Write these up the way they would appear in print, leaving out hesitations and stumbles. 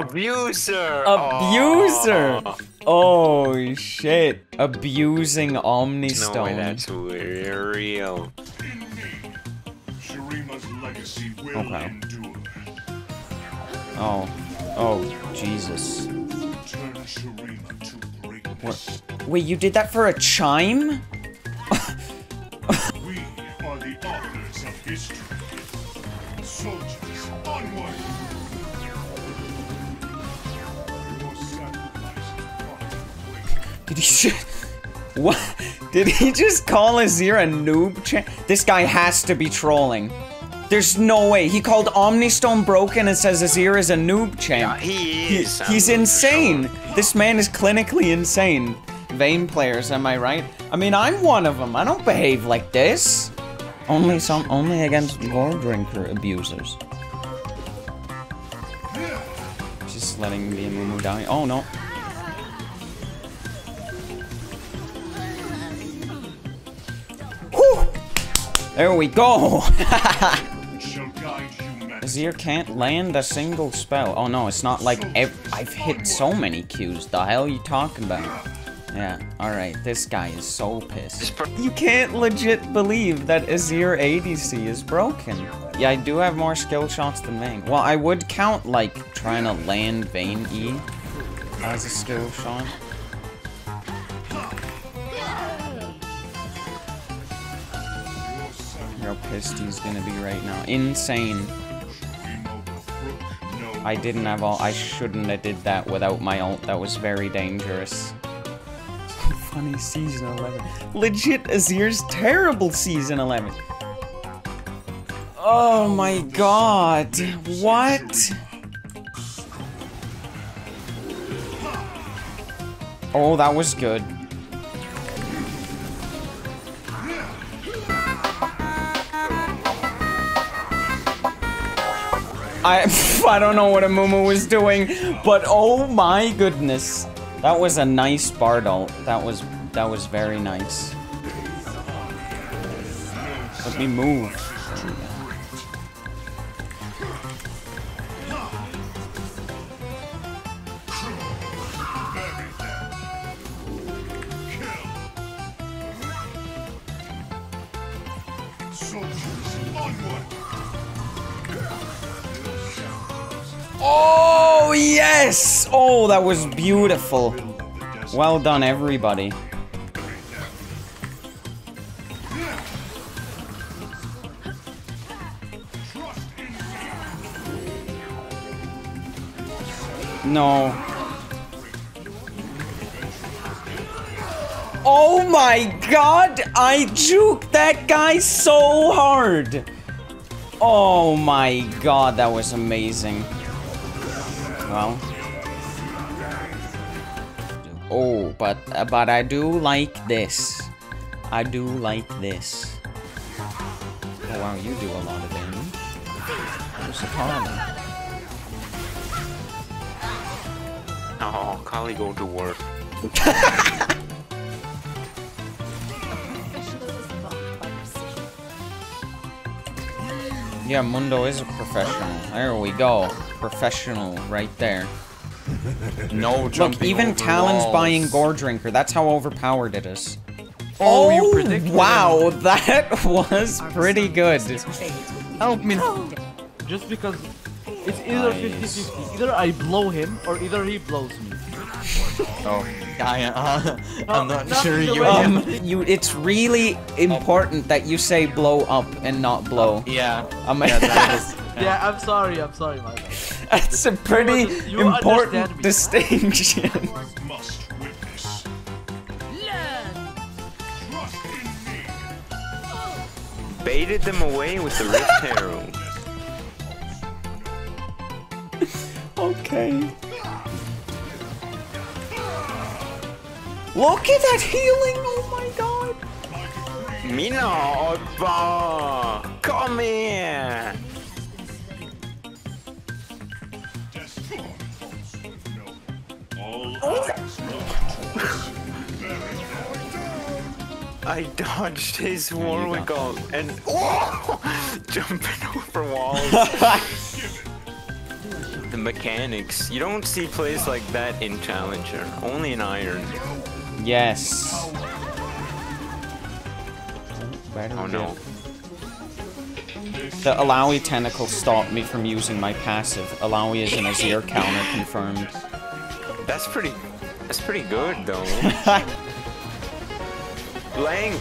Abuser! Abuser! Aww. Oh shit. Abusing Omnistone. No way, that's real. Okay. Oh. Oh, Jesus. What? Wait, you did that for a chime? We are the authors of history. Soldiers, onward! Did he what? Did he just call Azir a noob? This guy has to be trolling. There's no way. He called Omnistone broken and says Azir is a noob champ. Yeah, he is. He's insane. Sure. This man is clinically insane. Vayne players, am I right? I mean, I'm one of them. I don't behave like this. Only against Goredrinker abusers. Just letting the Amumu die. Oh no. There we go! Azir can't land a single spell. Oh no, it's not like I've hit so many Qs. The hell are you talking about? Yeah, alright, this guy is so pissed. You can't legit believe that Azir ADC is broken. Yeah, I do have more skill shots than Vayne. Well, I would count, like, trying to land Vayne E as a skill shot. How pissed he's gonna be right now. Insane. I didn't have all- I shouldn't have did that without my ult. That was very dangerous. So funny, Season 11. Legit, Azir's terrible Season 11. Oh my god. What? Oh, that was good. I don't know what Amumu was doing, but oh my goodness. That was a nice Bard ult. That was very nice. Let me move. Oh, yes! Oh, that was beautiful. Well done, everybody. No. Oh my god! I juked that guy so hard! Oh my god, that was amazing. Well. Oh, but I do like this. I do like this. Oh wow, you do a lot of damage. Where's the Kali? Oh, Kali go to work. Yeah, Mundo is a professional. There we go. Professional right there. No jumping. Look, even Talon's walls. Buying Goredrinker. That's how overpowered it is. Oh, you predicted. Wow, that was pretty good. Help me. Just because it's either 50-50. Either I blow him or either he blows me. Oh, I'm not sure you it's really important that you say blow up and not blow. Yeah. Yeah, I'm sorry, my bad. That's a pretty important distinction. Baited them away with the Rift Herald. Okay. Look at that healing! Oh my god! Mina, Oba! Come here! I dodged his Warwick ult and jumping over walls. The mechanics. You don't see plays like that in Challenger, only in Iron. Yes. Oh no. The Illaoi tentacle stopped me from using my passive. Illaoi is an Azir counter confirmed. That's pretty good though. Lang.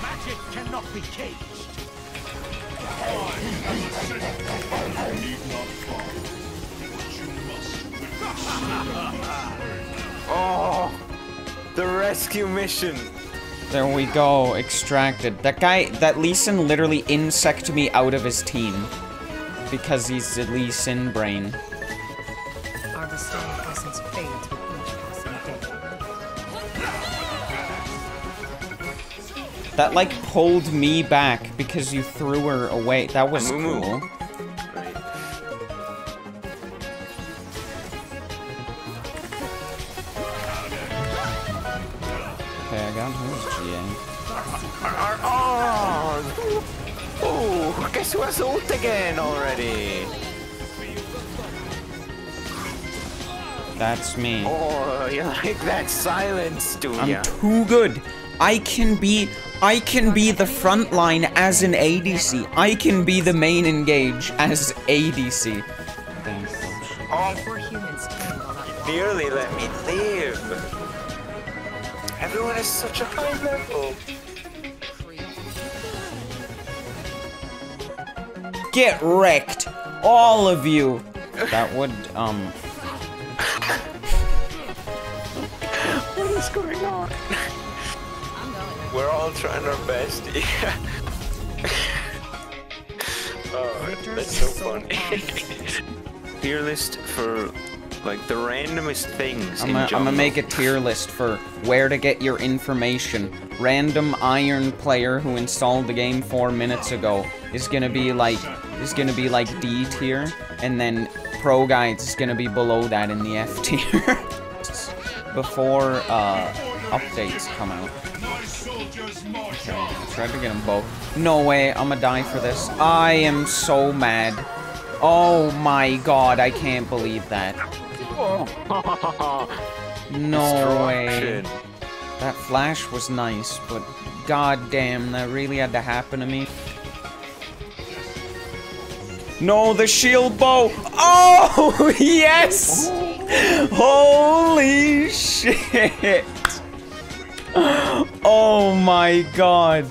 Magic cannot be caged. Oh, the rescue mission. There we go, extracted. That Lee Sin literally insected me out of his team. Because he's the Lee Sin brain. Our restored essence fades with each passing day. That like pulled me back because you threw her away. That was cool. Oh, guess who has ult again already? That's me. Oh, you like that silence, do ya? I'm too good. I can be the front line as an ADC. I can be the main engage as ADC. Oh, you barely let me live. Everyone is such a high level. Get wrecked, all of you. That would What is going on? We're all trying our best. Yeah. Oh, that's so funny. Tier list for like the randomest things. I'm gonna make a tier list for where to get your information. Random Iron player who installed the game 4 minutes ago is gonna be like D tier, and then pro guides is gonna be below that in the F tier. Before updates come out. Okay, try to get them both. No way, I'm gonna die for this. I am so mad. Oh my god, I can't believe that. No way. That flash was nice, but goddamn, that really had to happen to me. No, the shield bow! Oh, yes! Holy shit! Oh my god.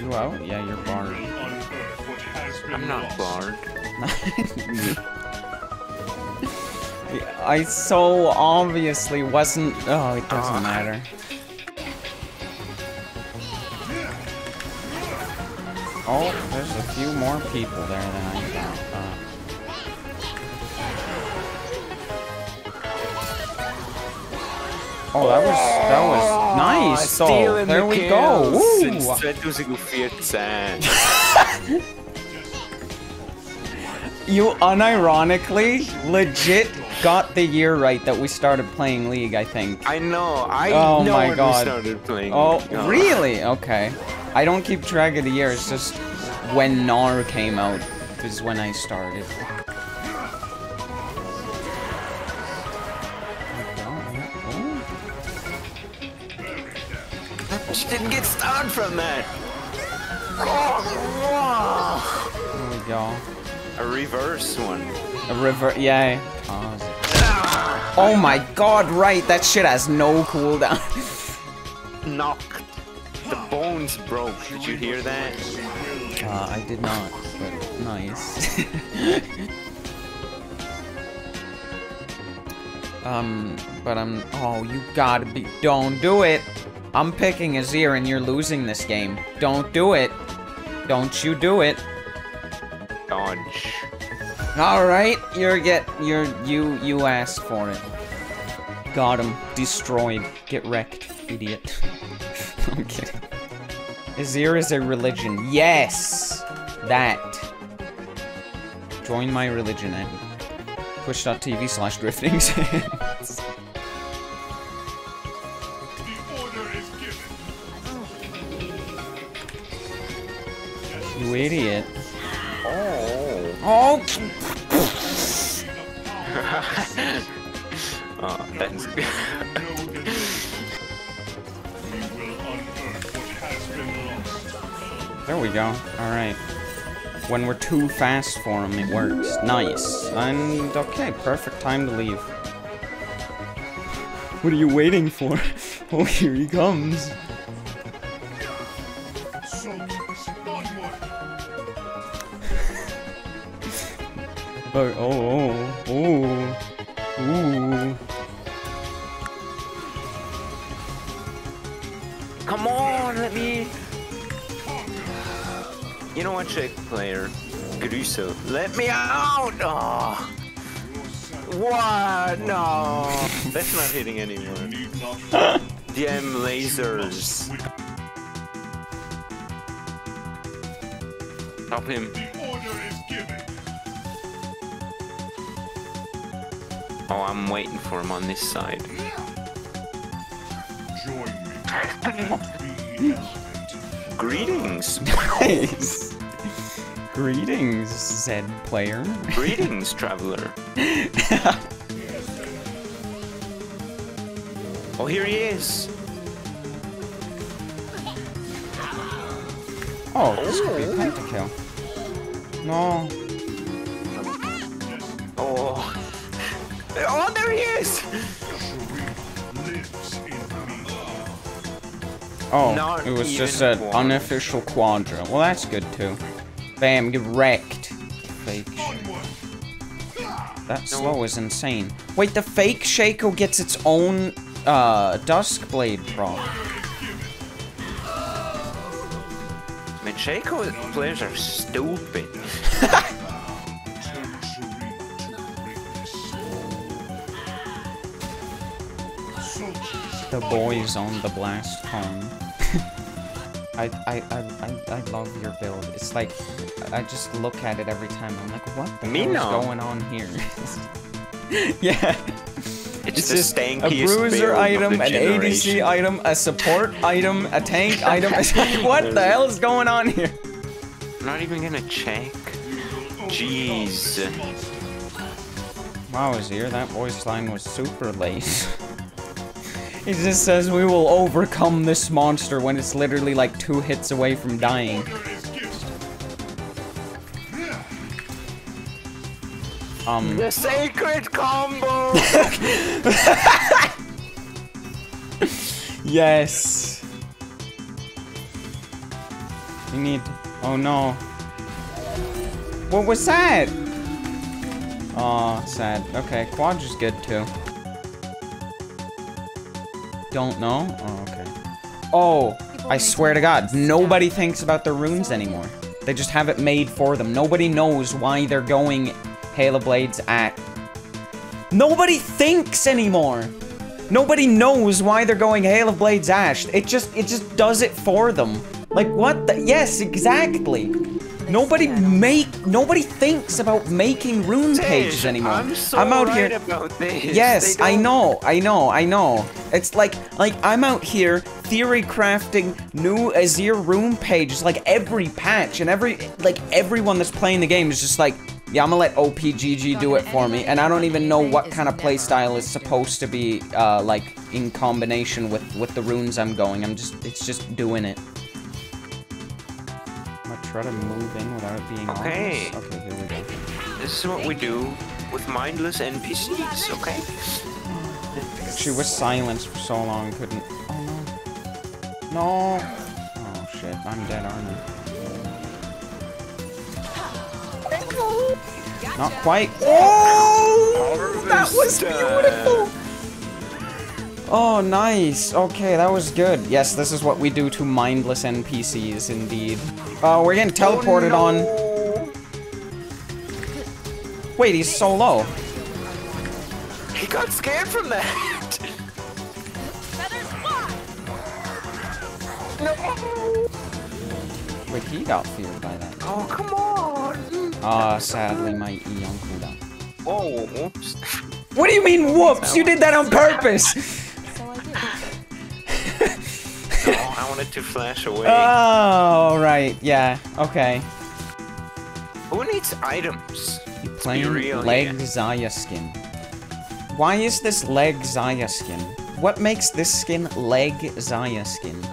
You out? Yeah, you're Bard. I'm not Bard. I so obviously wasn't. Oh, it doesn't matter. Oh, there's a few more people there than I thought. Oh, that was nice. So there we go. Woo! You unironically, legit got the year right that we started playing League. I think. I know. I know when we started playing. Oh, really? Okay. I don't keep track of the year, it's just when Gnar came out is when I started. She didn't get starred from that! There we go. A reverse one. A reverse, yeah. Oh my god, right, that shit has no cooldown. Knock. The bones broke. Did you hear that? I did not, but nice. Oh, you gotta be. Don't do it. I'm picking Azir and you're losing this game. Don't do it. Don't you do it. Dodge. Alright, you asked for it. Got him. Destroyed. Get wrecked, idiot. I'm kidding. Azir is a religion. Yes! That. Join my religion at twitch.tv/driftings. You idiot. Oh. Oh. Oh, that's good. There we go. All right. When we're too fast for him, it works. Nice. And okay, perfect time to leave. What are you waiting for? Oh, here he comes. Oh, oh, oh, ooh. Come on, let me. You know what, Czech player, Gruso, let me out! Oh. What? No. That's not hitting anymore. DM lasers. Help him. Oh, I'm waiting for him on this side. Greetings. Nice. Greetings, Zed player. Greetings, traveler. Oh, here he is. Oh, this could be a pentakill. No. Oh. Oh, there he is! Oh, not it was just an unofficial quadra. Well, that's good too. Bam, get wrecked. Fake Shaco. That slow is insane. Wait, the fake Shaco gets its own Duskblade proc. I mean, Shaco players are stupid. The boys on the blast home. I love your build. It's like, I just look at it every time. I'm like, what the hell is going on here? Yeah. It's just a bruiser item, an ADC item, a support item, a tank item. It's like, what the hell is going on here? I'm not even gonna check. Jeez. Wow, Azir, that voice line was super late. He just says, we will overcome this monster when it's literally like 2 hits away from dying. The sacred combo! Yes. We need... Oh no. What was that? Aw, oh, sad. Okay, Quadge is good too. Don't know? Oh, okay. Oh, I swear to God, nobody thinks about their runes anymore. They just have it made for them. Nobody knows why they're going Hail of Blades at. Nobody thinks anymore. Nobody knows why they're going Hail of Blades Ash. It just does it for them. Like what the? Yes, exactly. Nobody thinks about making rune pages anymore. I'm out right here. About this. Yes, I know. It's like I'm out here theory crafting new Azir rune pages. Like every patch and everyone that's playing the game is just like, yeah, I'm gonna let OPGG do it for me, and I don't even know what kind of playstyle is supposed to be like in combination with the runes I'm going. it's just doing it. Try to move in without being okay. Honest. Okay, here we go. This is what we do with mindless NPCs, okay? She was silenced for so long, couldn't... Oh, no. No! Oh, shit. I'm dead, aren't I? Not quite. Oh! That was beautiful! Oh, nice. Okay, that was good. Yes, this is what we do to mindless NPCs, indeed. Oh, we're getting teleported on. Wait, he's so low. He got scared from that. No. Wait, he got feared by that. Oh, come on. Ah, sadly, my E on cooldown. Oh, whoops. What do you mean, whoops? You did that on purpose. I wanted to flash away. Oh, right, yeah, okay. Who needs items? You're playing leg Xayah skin. Why is this leg Xayah skin? What makes this skin leg Xayah skin?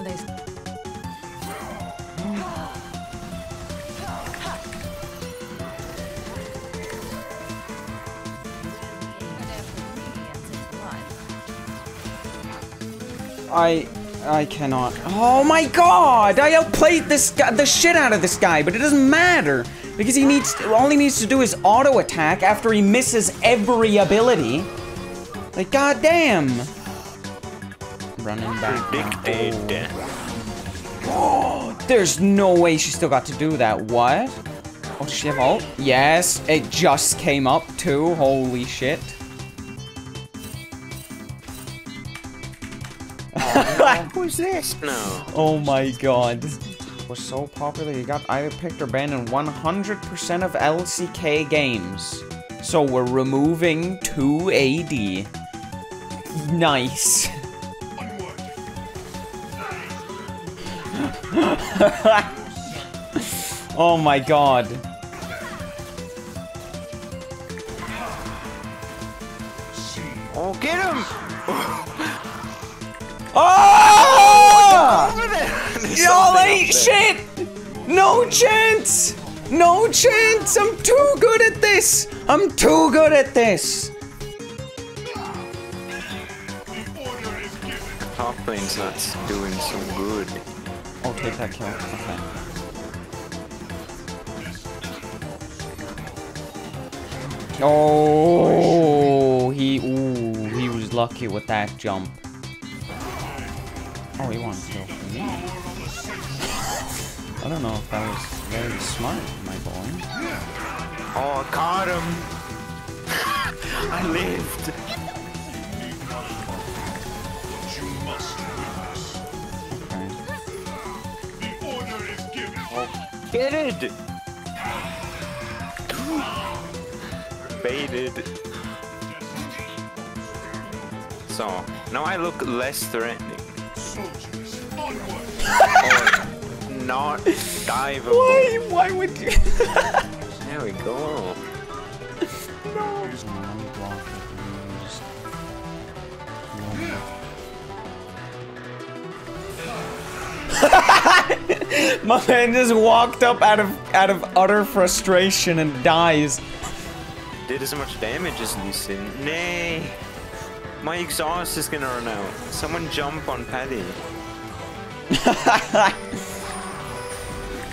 I cannot. Oh my god! I outplayed this guy, the shit out of this guy, but it doesn't matter because he needs to, all he needs to do is auto attack after he misses every ability. Like goddamn! Running back. Predicted. Oh, there's no way she still got to do that. What? Oh, does she have ult? Yes, it just came up too. Holy shit! Who's this? No. Oh my god. This was so popular, you got either picked or banned in 100% of LCK games. So we're removing 2 AD. Nice. Oh my god. Oh, get him! Oh! Y'all ain't shit! No chance! No chance! I'm too good at this! I'm too good at this! Top lane's not doing so good. I'll take that kill. Okay. Oh, he was lucky with that jump. Oh, he wants to kill for me. I don't know if that was very smart, my boy. Oh, I caught him! I lived! Okay. Oh, get it! Baited. So, now I look less threatening. Not dive. Why would you? There we go. No. My man just walked up out of utter frustration and dies. Did as much damage as Lee Sin. Nay. My exhaust is gonna run out. Someone jump on Paddy.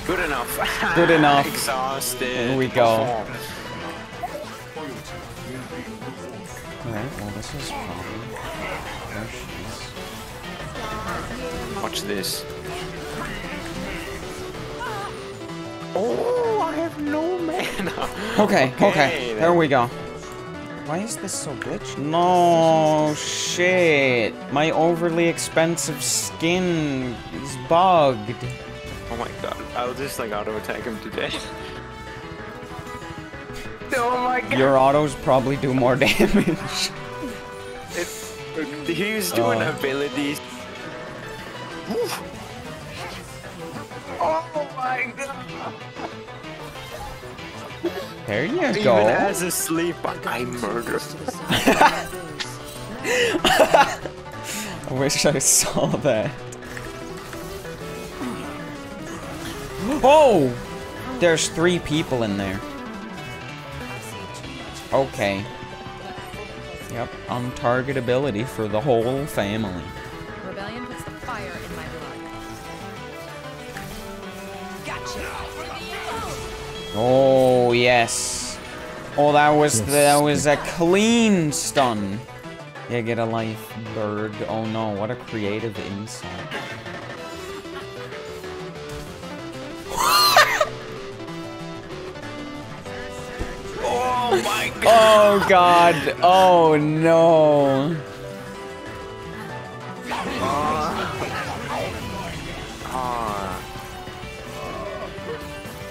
Good enough. Good enough. Exhausted. Here we go. Alright, well this is probably... Watch this. Oh, I have no mana. Okay. There we go. Why is this so glitched? No shit. My overly expensive skin is bugged. Oh my god. I'll just like auto attack him today. Oh my god. Your autos probably do more damage. He's doing abilities. Oof. Oh my god. There you go. Even as asleep, I murder. I wish I saw that. Oh! There's 3 people in there. Okay. Yep, untargetability for the whole family. Rebellion puts the fire in my blood. Gotcha! Oh, yes. Oh, that was a clean stun. Yeah, get a life, bird. Oh no, what a creative insult. Oh my god. Oh god. Oh no.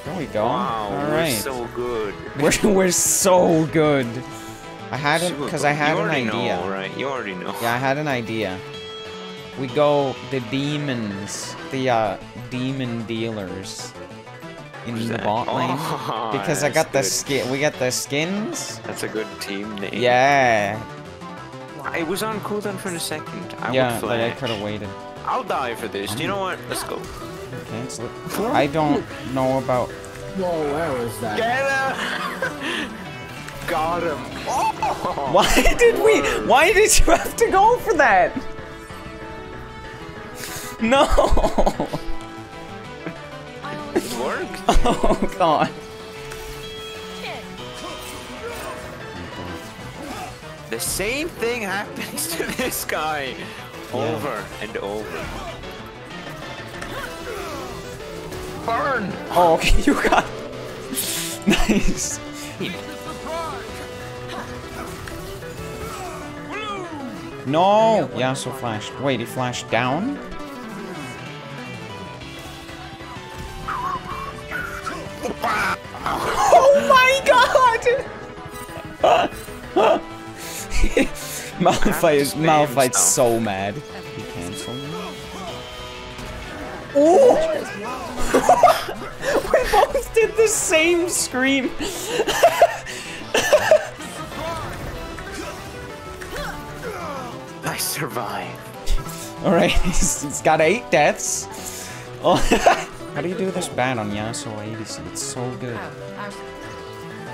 There we go. Wow, all right. We're so good. We're so good. I had it because I had an idea. Know, right? You already know. Yeah, I had an idea. We go the demons, the demon dealers. in the bot lane. Oh, because I got the skin. We got the skins. That's a good team name. Yeah. It was on cooldown for a second. I would flash. But I could have waited. I'll die for this. Do you know what? Let's go. Cancel it. I don't know about. Whoa, where was that? Get him! Got him. Oh, why did you have to go for that? No! It worked. Oh god. The same thing happens to this guy over and over. Burn! Oh, okay, you got nice. No! Yasuo flashed. Wait, he flashed down? Oh my god! Malphite's so mad. He canceled me. Oh! We both did the same scream! I survive. Alright, he's got 8 deaths. Oh. How do you do this bad on Yasuo ADC? It's so good.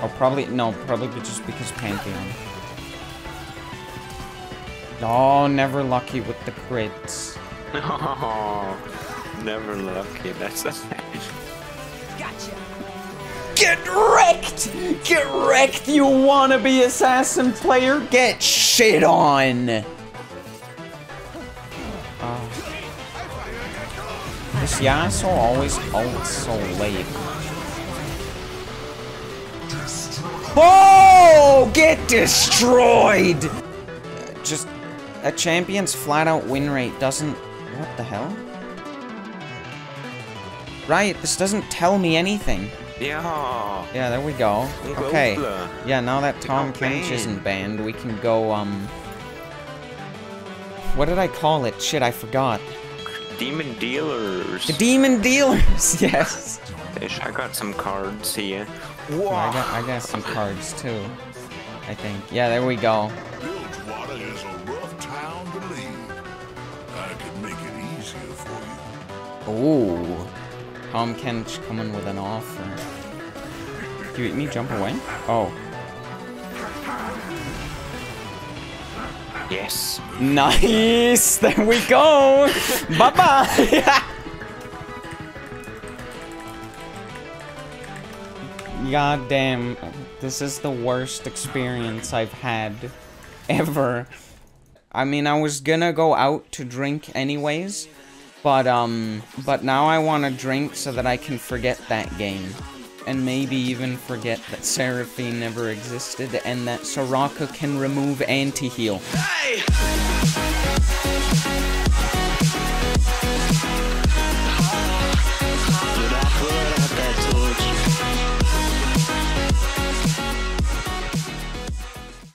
Oh, probably just because Pantheon. Oh, never lucky with the crits. Oh, never lucky. That's a gotcha. Get wrecked! Get wrecked, you wannabe assassin player! Get shit on! This Yasuo always ults so late. Oh! Get destroyed! Just a champion's flat out win rate doesn't... What the hell? Right, this doesn't tell me anything. Yeah. Yeah, there we go. Okay. Yeah, now that Tahm Kench isn't banned, we can go, what did I call it? Shit, I forgot. Demon dealers. The demon dealers, yes. I got some cards here. Whoa. Yeah, I got some cards too, I think. Yeah, there we go. Bilgewater is a rough town to leave. I could make it easier for you. Ooh. Tahm Kench coming with an offer. Do you mean jump away? Oh. Yes. Nice! There we go! Bye-bye! God damn, this is the worst experience I've had ever. I mean, I was gonna go out to drink anyways, but now I wanna drink so that I can forget that game. And maybe even forget that Seraphine never existed and that Soraka can remove anti-heal. Hey!